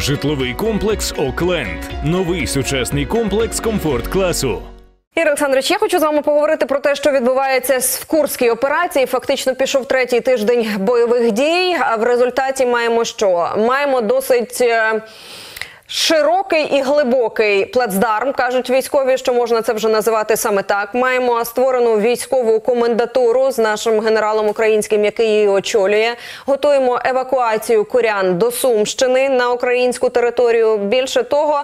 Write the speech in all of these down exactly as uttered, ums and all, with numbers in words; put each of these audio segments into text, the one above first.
Житловий комплекс «Окленд» – новий сучасний комплекс комфорт-класу. Ігор Олександрович, я хочу з вами поговорити про те, що відбувається в Курській операції. Фактично пішов третій тиждень бойових дій, а в результаті маємо що? Маємо досить широкий і глибокий плацдарм, кажуть військові, що можна це вже називати саме так. Маємо створену військову комендатуру з нашим генералом українським, який її очолює. Готуємо евакуацію курян до Сумщини на українську територію. Більше того,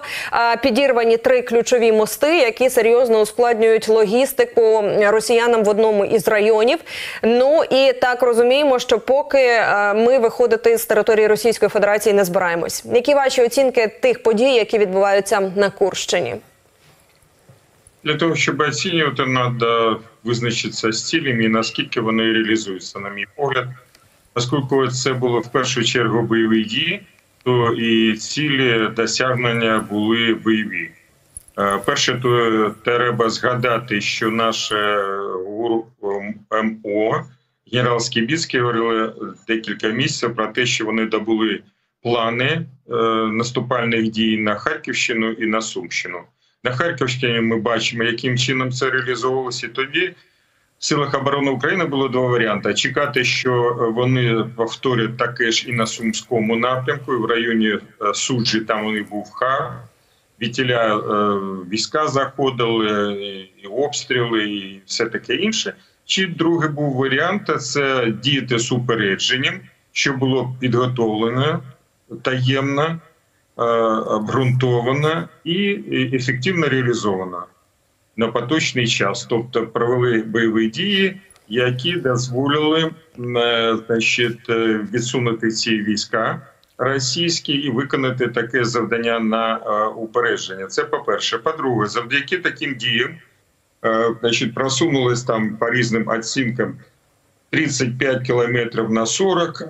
підірвані три ключові мости, які серйозно ускладнюють логістику росіянам в одному із районів. Ну і так розуміємо, що поки ми виходити з території Російської Федерації не збираємось. Які ваші оцінки тих подій, які відбуваються на Курщині? Для того, щоб оцінювати, треба визначитися з цілями і наскільки вони реалізуються, на мій погляд. Оскільки це було в першу чергу бойові дії, то і цілі досягнення були бойові. Перше, то треба згадати, що наше ГУР МО, генерал Скібіцький, говорили декілька місяців про те, що вони добули плани е, наступальних дій на Харківщину і на Сумщину. На Харківщині ми бачимо, яким чином це реалізовувалося. Тоді в силах оборони України було два варіанти. Чекати, що вони повторять таке ж і на Сумському напрямку, і в районі Суджі, там вони був Ха. Вітіля е, війська заходили, і обстріли, і все таке інше. Чи другий був варіант – це діяти з упередженням, що було підготовлено, таємно, обґрунтовано і ефективно реалізовано на поточний час. Тобто провели бойові дії, які дозволили, значить, відсунути ці війська російські і виконати таке завдання на упередження. Це по-перше. По-друге, завдяки таким діям, значить, просунулись там по різним оцінкам тридцять п'ять кілометрів на сорок,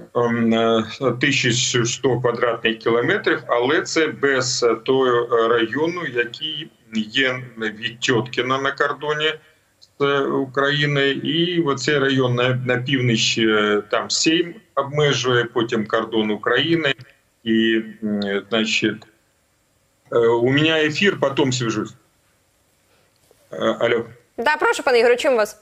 тисяча сто квадратних кілометрів, але це без того району, який є від Тьоткіна на кордоні з Україною. І оцей район на, на північ, там Сейм обмежує, потім кордон України. І, значить, у мене ефір, потім свяжусь. Алло. Да, прошу, пане Ігорю, чим вас?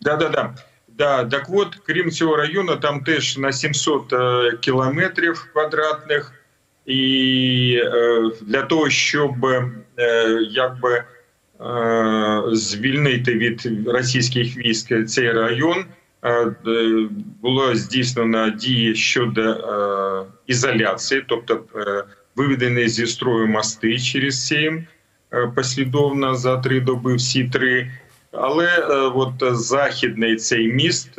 Да, да, да. Да, так от, крім цього району, там теж на сімсот кілометрів квадратних. І е, для того, щоб е, якби, е, звільнити від російських військ цей район, е, було здійснено дії щодо е, ізоляції, тобто е, виведені зі строю мости через Сейм, е, послідовно за три доби всі три. Але от західний цей міст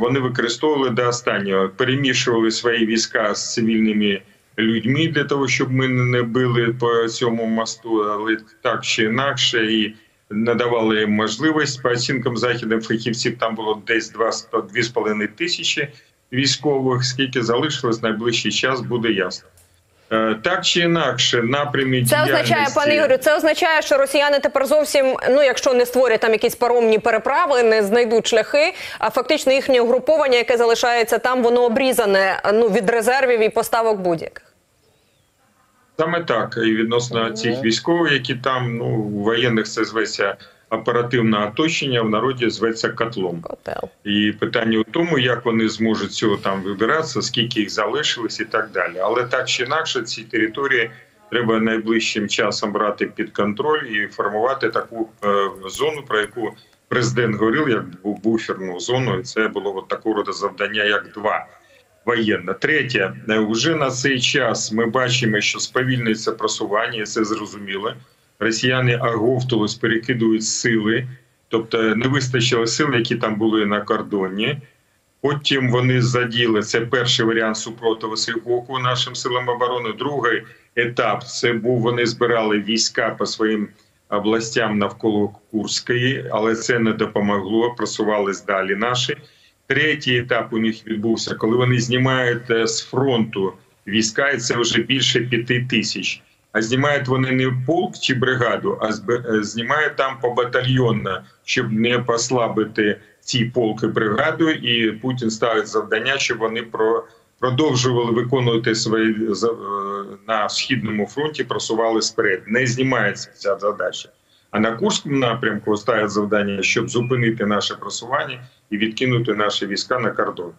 вони використовували до останнього. Перемішували свої війська з цивільними людьми для того, щоб ми не били по цьому мосту, але так чи інакше, і надавали їм можливість. По оцінкам західних фахівців там було десь дві з половиною тисячі військових. Скільки залишилось, найближчий час буде ясно. Так чи інакше, напрямі діяльності... Це означає, пане Ігорю, це означає, що росіяни тепер зовсім, ну якщо не створять там якісь паромні переправи, не знайдуть шляхи, а фактично їхнє угруповання, яке залишається там, воно обрізане ну, від резервів і поставок будь-яких. Саме так. І відносно цих військових, які там, ну, у воєнних це зветься оперативне оточення, в народі зветься котлом. Котел. І питання у тому, як вони зможуть цього там вибиратися, скільки їх залишилось і так далі. Але так чи інакше, ці території треба найближчим часом брати під контроль і формувати таку е, зону, про яку президент говорив, як буферну зону. І це було от такого роду завдання, як два воєнна. Третє, вже на цей час ми бачимо, що сповільнюється просування, і це зрозуміло. Росіяни оговтались, перекидують сили, тобто не вистачило сил, які там були на кордоні. Потім вони заділи, це перший варіант супротиву Сігоку нашим силам оборони. Другий етап, це був, вони збирали війська по своїм областям навколо Курської, але це не допомогло, просувались далі наші. Третій етап у них відбувся, коли вони знімають з фронту війська, і це вже більше п'яти тисяч. А знімають вони не полк чи бригаду, а знімають там побатальйонно, щоб не послабити ці полки бригаду. І Путін ставить завдання, щоб вони продовжували виконувати свої на Східному фронті, просувались вперед. Не знімається ця задача. А на Курському напрямку ставить завдання, щоб зупинити наше просування і відкинути наші війська на кордон.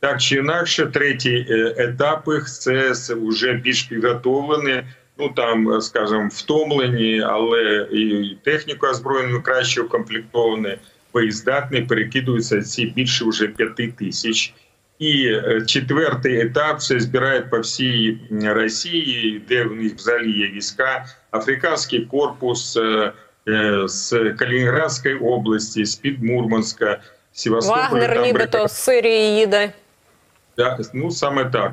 Так чи інакше, третій етап їх – це вже більш підготовлені, ну там, скажімо, втомлені, але і техніка озброєна краще укомплектована, боєздатні, перекидуються ці більше вже п'яти тисяч. І четвертий етап – це збирають по всій Росії, де в них взагалі є війська, Африканський корпус з Калінінградської області, з-під Мурманська, Севастополя. Вагнер Либетто з Сирії їде. Так, ну, саме так.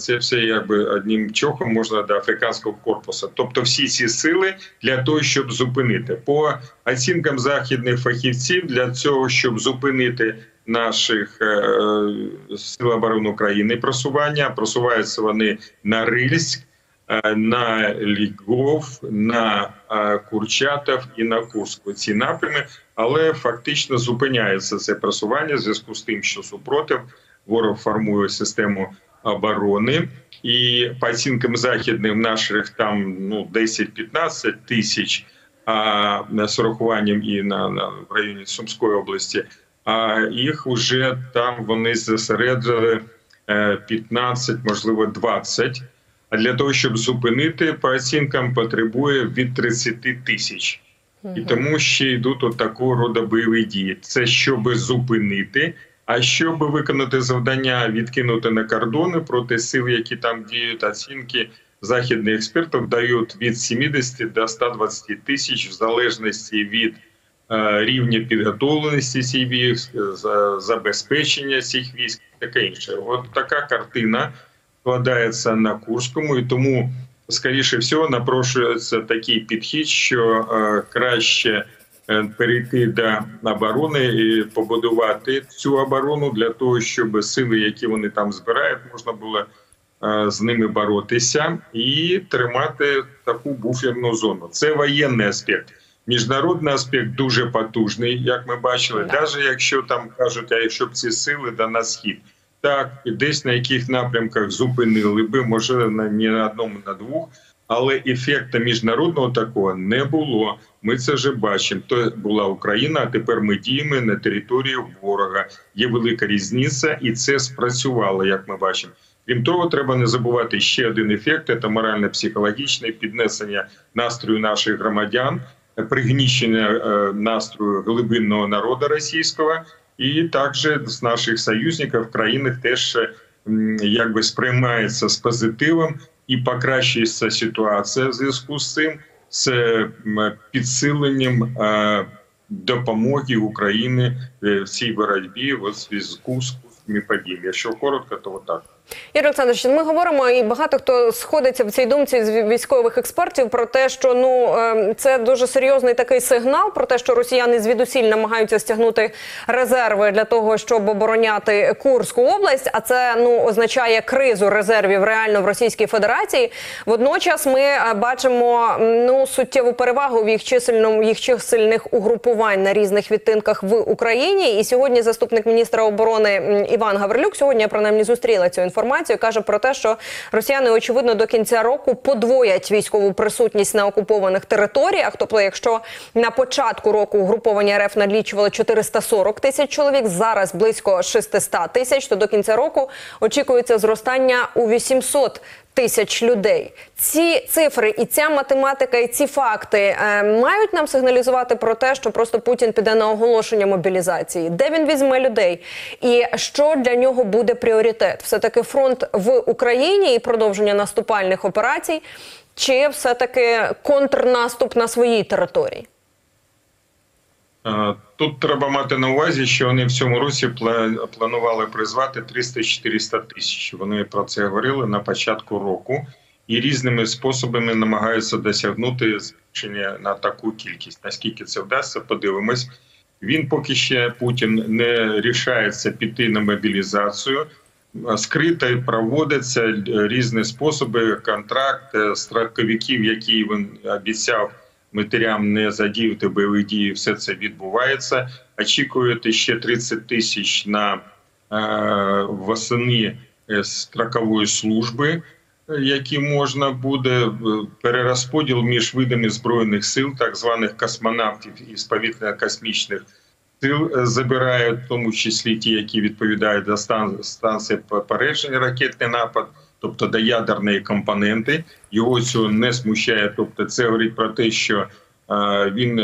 Це все якби одним чохом можна до Африканського корпусу. Тобто всі ці сили для того, щоб зупинити. По оцінкам західних фахівців, для цього, щоб зупинити наших Сил оборони України просування, просуваються вони на Рильськ, на Лігов, на Курчатов і на Курську ці напрями, але фактично зупиняється це просування в зв'язку з тим, що супротив, ворог формує систему оборони. І по оцінкам західних наших там ну, десять-п'ятнадцять тисяч, а з урахуванням і на, на, в районі Сумської області, а їх вже там вони зосередили п'ятнадцять, можливо двадцять. А для того, щоб зупинити, по оцінкам потребує від тридцяти тисяч. І тому ще йдуть от такого роду бойові дії. Це щоб зупинити, а щоб виконати завдання відкинути на кордони проти сил, які там діють, оцінки західних експертів дають від сімдесяти до ста двадцяти тисяч в залежності від рівня підготовленості цих військ, забезпечення цих військ і таке інше. От така картина складається на Курському, і тому, скоріше всього, напрошується такий підхід, що е, краще е, перейти до оборони і побудувати цю оборону для того, щоб сили, які вони там збирають, можна було е, з ними боротися і тримати таку буферну зону. Це воєнний аспект. Міжнародний аспект дуже потужний, як ми бачили, навіть якщо там кажуть, а якщо б ці сили да на схід. Так, десь на яких напрямках зупинили би, може, не на одному, на двох, але ефекту міжнародного такого не було. Ми це вже бачимо. То була Україна, а тепер ми діємо на території ворога. Є велика різниця, і це спрацювало, як ми бачимо. Крім того, треба не забувати ще один ефект – це морально-психологічне піднесення настрою наших громадян, пригнічення настрою глибинного народу російського. І також з наших союзників в країнах теж якби сприймається з позитивом і покращується ситуація в зв'язку з цим, з підсиленням допомоги України в цій боротьбі в зв'язку з пандемією. Якщо коротко, то так. Ігор Олександрович, ми говоримо, і багато хто сходиться в цій думці з військових експертів про те, що ну це дуже серйозний такий сигнал про те, що росіяни звідусіль намагаються стягнути резерви для того, щоб обороняти Курську область, а це ну означає кризу резервів реально в Російській Федерації. Водночас ми бачимо ну суттєву перевагу в їх чисельному їх чисельних угрупувань на різних відтинках в Україні. І сьогодні заступник міністра оборони Іван Гаврилюк сьогодні я принаймні зустріла цю інформацію. Інформацію каже про те, що росіяни, очевидно, до кінця року подвоять військову присутність на окупованих територіях. Тобто, якщо на початку року угруповання РФ налічувало чотириста сорок тисяч чоловік, зараз близько шістсот тисяч, то до кінця року очікується зростання у вісімсот тисяч людей. Ці цифри і ця математика, і ці факти е, мають нам сигналізувати про те, що просто Путін піде на оголошення мобілізації. Де він візьме людей? І що для нього буде пріоритет? Все-таки фронт в Україні і продовження наступальних операцій, чи все-таки контрнаступ на своїй території? Тут треба мати на увазі, що вони в цьому році планували призвати триста-чотириста тисяч. Вони про це говорили на початку року. І різними способами намагаються досягнути збільшення на таку кількість. Наскільки це вдасться, подивимось. Він поки ще, Путін, не рішається піти на мобілізацію. Скрито проводяться різні способи, контракт строковиків, які він обіцяв матерям не задіяти бойові дії, все це відбувається. Очікують ще тридцять тисяч на восени строкової служби, які можна буде, перерозподіл між видами Збройних сил, так званих космонавтів із повітряно-космічних сил забирають, в тому числі ті, які відповідають за станції попередження ракетний напад, тобто до ядерної компоненти. Його цього не смущає, тобто це говорить про те, що він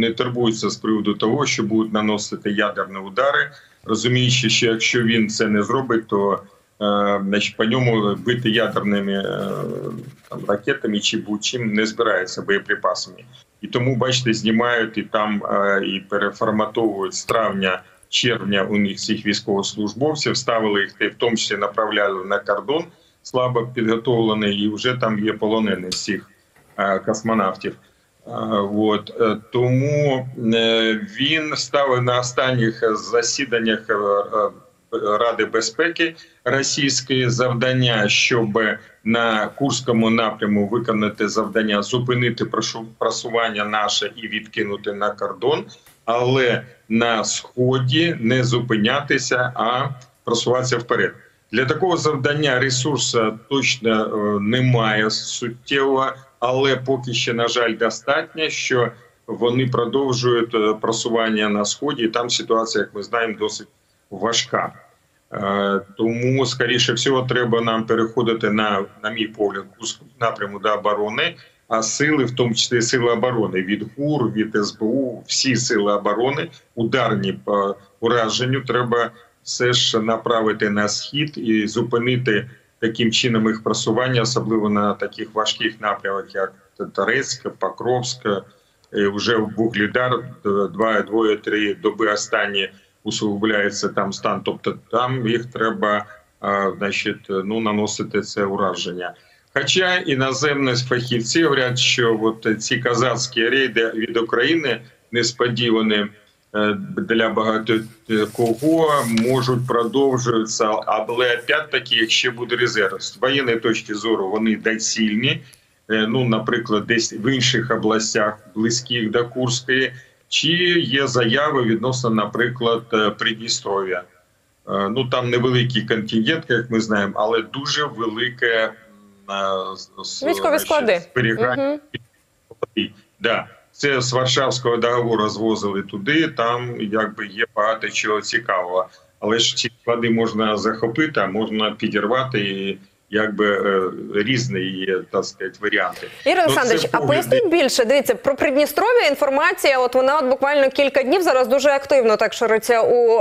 не турбується з приводу того, що будуть наносити ядерні удари, розуміючи, що якщо він це не зробить, то значить, по ньому бити ядерними там, ракетами чи будь-чим не збираються боєприпасами. І тому, бачите, знімають і там і переформатовують з травня-червня у них всіх військовослужбовців, ставили їх, в тому числі направляли на кордон, слабо підготовлений, і вже там є полонені всіх космонавтів. От. Тому він ставив на останніх засіданнях Ради безпеки російської завдання, щоб на Курському напряму виконати завдання, зупинити просування наше і відкинути на кордон, але на Сході не зупинятися, а просуватися вперед. Для такого завдання ресурсу точно немає суттєво, але поки ще, на жаль, достатньо, що вони продовжують просування на Сході, і там ситуація, як ми знаємо, досить важка. Тому, скоріше всього, треба нам переходити на, на мій погляд, напряму до оборони, а сили, в тому числі сили оборони, від ГУР, від ес бе у, всі сили оборони, ударні по ураженню, треба все ж направити на Схід і зупинити таким чином їх просування, особливо на таких важких напрямках, як Торецька, Покровська, вже в Буглідар, два-три доби останні усугубляється там стан, тобто там їх треба значить, ну, наносити це ураження. Хоча іноземні фахівці говорять, що от ці казацькі рейди від України несподівані для багато кого можуть продовжуватися, але опять-таки, якщо буде резерв. З воєнної точки зору вони доцільні, ну, наприклад, десь в інших областях, близьких до Курської, чи є заяви відносно, наприклад, Придністров'я. Ну, там невеликий контингент, як ми знаємо, але дуже велике військові склади. Зберігання. Угу. Да. Це з Варшавського договору звозили туди, там якби є багато чого цікавого. Але ж ці склади можна захопити, а можна підірвати і якби різні є, так сказати, варіанти. Ігор Олександрович, а поясніть більше, дивіться, про Придністров'я інформація, от вона от буквально кілька днів зараз дуже активно так шириться у,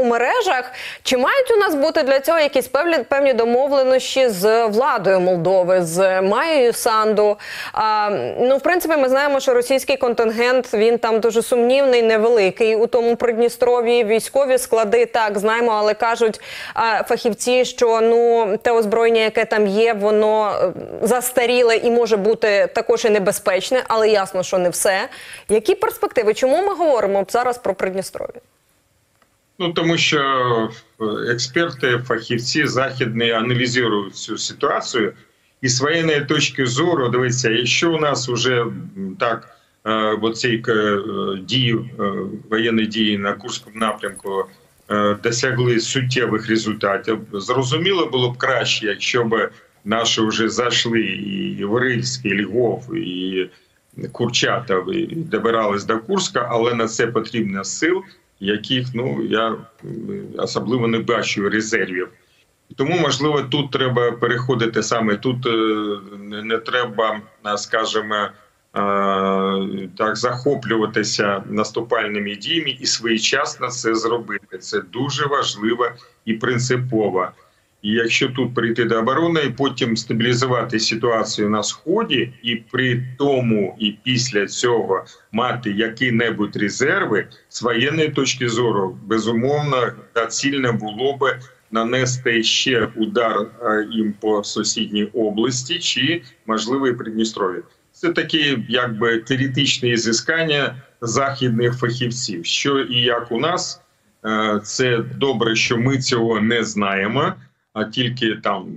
у мережах. Чи мають у нас бути для цього якісь певні, певні домовленості з владою Молдови, з Майєю Санду? А, ну, в принципі, ми знаємо, що російський контингент, він там дуже сумнівний, невеликий. У тому Придністров'ї військові склади, так, знаємо, але кажуть а, фахівці, що, ну, те озброєння, яке там є, воно застаріле і може бути також і небезпечне, але ясно, що не все. Які перспективи? Чому ми говоримо зараз про Придністров'я? Ну, тому що експерти, фахівці західні аналізують цю ситуацію. І з воєнної точки зору, дивіться, якщо у нас вже так, оці дії, воєнні дії на Курському напрямку досягли суттєвих результатів. Зрозуміло було б краще, якщо б наші вже зайшли і в Рильськ, і Лігов, і Курчатов, і добирались до Курська, але на це потрібно сил, яких, ну, я особливо не бачу резервів. Тому, можливо, тут треба переходити саме, тут не треба, скажімо, так, захоплюватися наступальними діями і своєчасно це зробити. Це дуже важливо і принципово. І якщо тут прийти до оборони і потім стабілізувати ситуацію на Сході, і при тому, і після цього мати які-небудь резерви, з воєнної точки зору, безумовно, доцільно було б нанести ще удар їм по сусідній області чи, можливо, і Придністров'ю. Це такі, якби, теоретичні зіскання західних фахівців. Що і як у нас, це добре, що ми цього не знаємо, а тільки там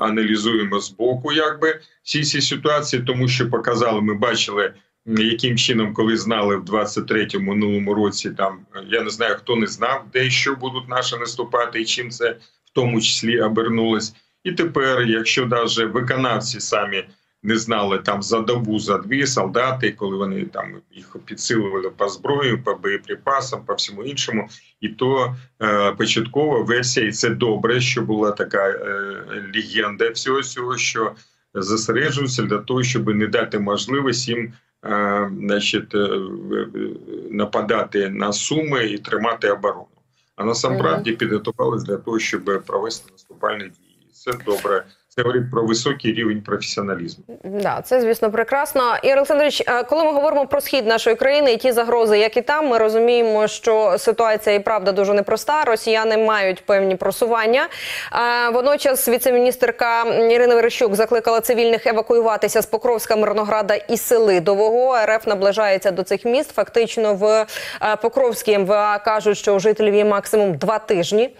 аналізуємо збоку, якби, всі ці ситуації, тому що показали, ми бачили яким чином, коли знали в двадцять третьому минулому році, там я не знаю, хто не знав, де і що будуть наші наступати, і чим це в тому числі обернулось. І тепер, якщо навіть виконавці самі не знали там за добу, за дві солдати, коли вони там їх підсилували по зброї, по боєприпасам, по всьому іншому, і то е, початкова версія, і це добре, що була така е, легенда всього цього, що зосереджуються для того, щоб не дати можливість їм е, значить, е, нападати на Суми і тримати оборону. А насамправді mm-hmm. підготувалися для того, щоб провести наступальні дії. Це добре. Це говорить про високий рівень професіоналізму. Да, це, звісно, прекрасно. Ігор Олександрович, коли ми говоримо про схід нашої країни і ті загрози, які там, ми розуміємо, що ситуація і правда дуже непроста. Росіяни мають певні просування. Водночас віцеміністерка Ірина Верещук закликала цивільних евакуюватися з Покровська, Мирнограда і Селидового. РФ наближається до цих міст. Фактично в Покровській ем ве а кажуть, що у жителів є максимум два тижні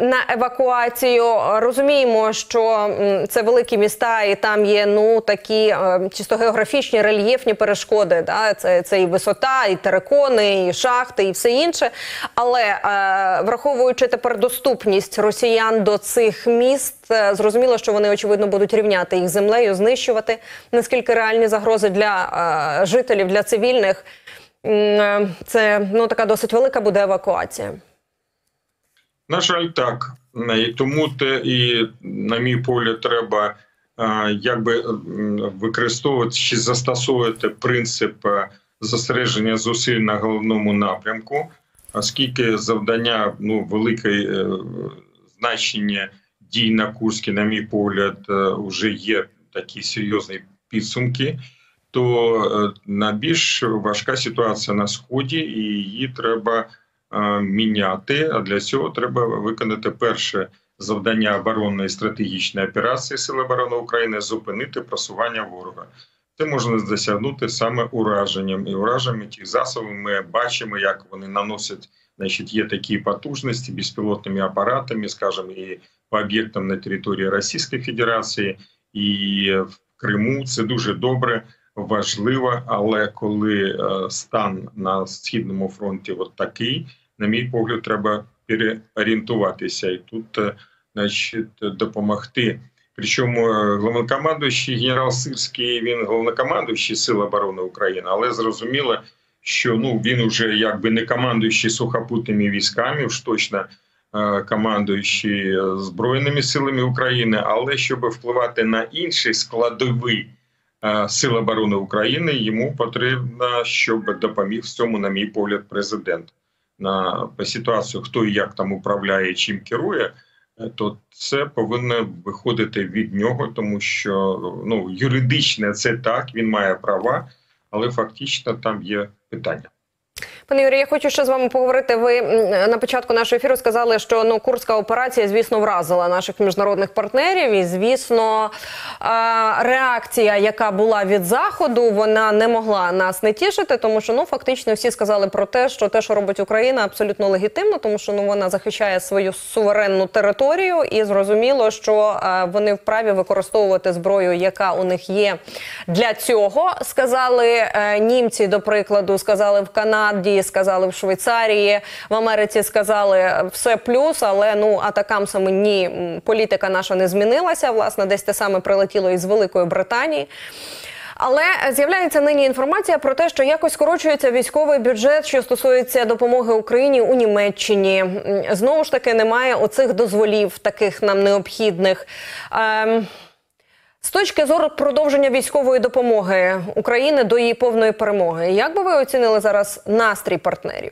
на евакуацію. Розуміємо, що це великі міста, і там є ну такі е, чисто географічні, рельєфні перешкоди. Да? Це, це і висота, і терикони, і шахти, і все інше. Але е, враховуючи тепер доступність росіян до цих міст, е, зрозуміло, що вони, очевидно, будуть рівняти їх землею, знищувати. Наскільки реальні загрози для е, жителів, для цивільних, е, це ну така досить велика буде евакуація. На жаль, так. І тому, те, і, на мій погляд, треба якби використовувати чи застосовувати принцип зосередження зусиль на головному напрямку, оскільки завдання ну, велике значення дій на Курській, на мій погляд, вже є такі серйозні підсумки, то найбільш важка ситуація на Сході, і її треба міняти, а для цього треба виконати перше завдання оборонної стратегічної операції Сил оборони України – зупинити просування ворога. Це можна досягнути саме ураженням. І ураженням тих засобів ми бачимо, як вони наносять, значить, є такі потужності безпілотними апаратами, скажімо, і по об'єктам на території Російської Федерації, і в Криму. Це дуже добре, важливо, але коли стан на Східному фронті от такий, на мій погляд, треба переорієнтуватися і тут, значить, допомогти. Причому головнокомандуючий генерал Сирський, він головнокомандуючий Сил оборони України, але зрозуміло, що ну, він вже якби не командуючий сухопутними військами, ж точно командуючий Збройними силами України, але щоб впливати на інші складові Сил оборони України, йому потрібно, щоб допоміг в цьому, на мій погляд, президент. На по ситуацію, хто і як там управляє, чим керує, то це повинно виходити від нього, тому що ну, юридично це так, він має права, але фактично там є питання. Пане Юрію, я хочу ще з вами поговорити. Ви на початку нашого ефіру сказали, що ну, Курська операція, звісно, вразила наших міжнародних партнерів. І, звісно, реакція, яка була від Заходу, вона не могла нас не тішити, тому що ну, фактично всі сказали про те, що те, що робить Україна, абсолютно легітимно, тому що ну, вона захищає свою суверенну територію. І зрозуміло, що вони вправі використовувати зброю, яка у них є для цього. Сказали німці, до прикладу, сказали в Канаді, сказали в Швейцарії, в Америці сказали все плюс, але ну атакам саме ні, політика наша не змінилася, власне, десь те саме прилетіло із Великої Британії. Але з'являється нині інформація про те, що якось скорочується військовий бюджет, що стосується допомоги Україні у Німеччині. Знову ж таки, немає оцих дозволів, таких нам необхідних. Ем... З точки зору продовження військової допомоги України до її повної перемоги, як би ви оцінили зараз настрій партнерів?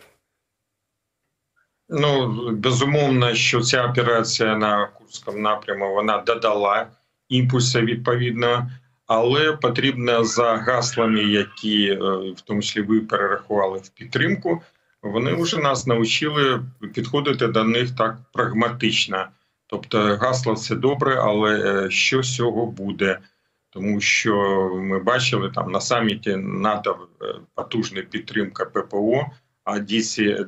Ну, безумовно, що ця операція на Курському напрямку, вона додала імпульсу відповідного, але потрібно за гаслами, які, в тому числі, ви перерахували в підтримку, вони вже нас навчили підходити до них так прагматично. Тобто гасло це добре, але що з цього буде? Тому що ми бачили там на саміті НАТО потужна підтримка ППО, а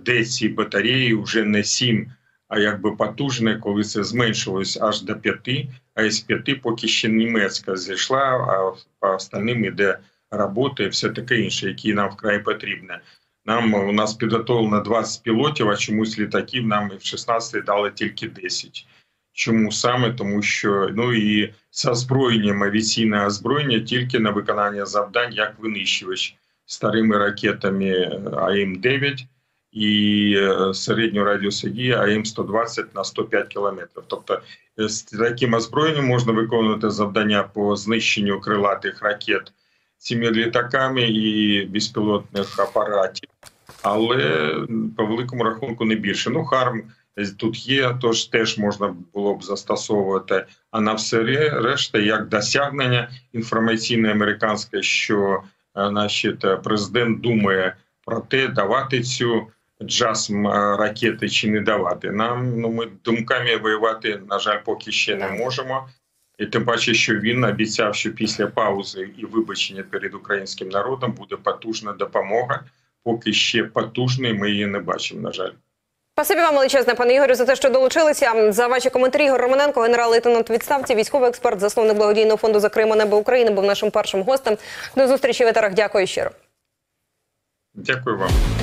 де ці батареї вже не сім, а якби потужне, коли це зменшилось аж до п'яти, а із п'яти поки ще німецька зійшла, а по остальним іде роботи, все таке інше, які нам вкрай потрібне. Нам, у нас підготовлено двадцять пілотів, а чомусь літаків нам в шістнадцятій дали тільки десять. Чому саме? Тому що, ну і з озброєнням, авіаційне озброєння тільки на виконання завдань, як винищувач старими ракетами А І М дев'ять і середнього радіусу дії А І М сто двадцять на сто п'ять кілометрів. Тобто з таким озброєнням можна виконувати завдання по знищенню крилатих ракет цими літаками і безпілотних апаратів, але по великому рахунку не більше. Ну, харм тут є, тож теж можна було б застосовувати. А на все решта, як досягнення інформаційне американське, що значить, президент думає про те, давати цю джасм ракети чи не давати. Нам, ну, ми думками воювати, на жаль, поки ще не можемо. І тим паче, що він обіцяв, що після паузи і вибачення перед українським народом буде потужна допомога. Поки ще потужної ми її не бачимо, на жаль. Спасибі вам величезне, пане Ігорю, за те, що долучилися. За ваші коментарі Ігор Романенко, генерал-лейтенант у відставці, військовий експерт, засновник благодійного фонду "Закриємо небо України", був нашим першим гостем. До зустрічі в етерах. Дякую щиро. Дякую вам.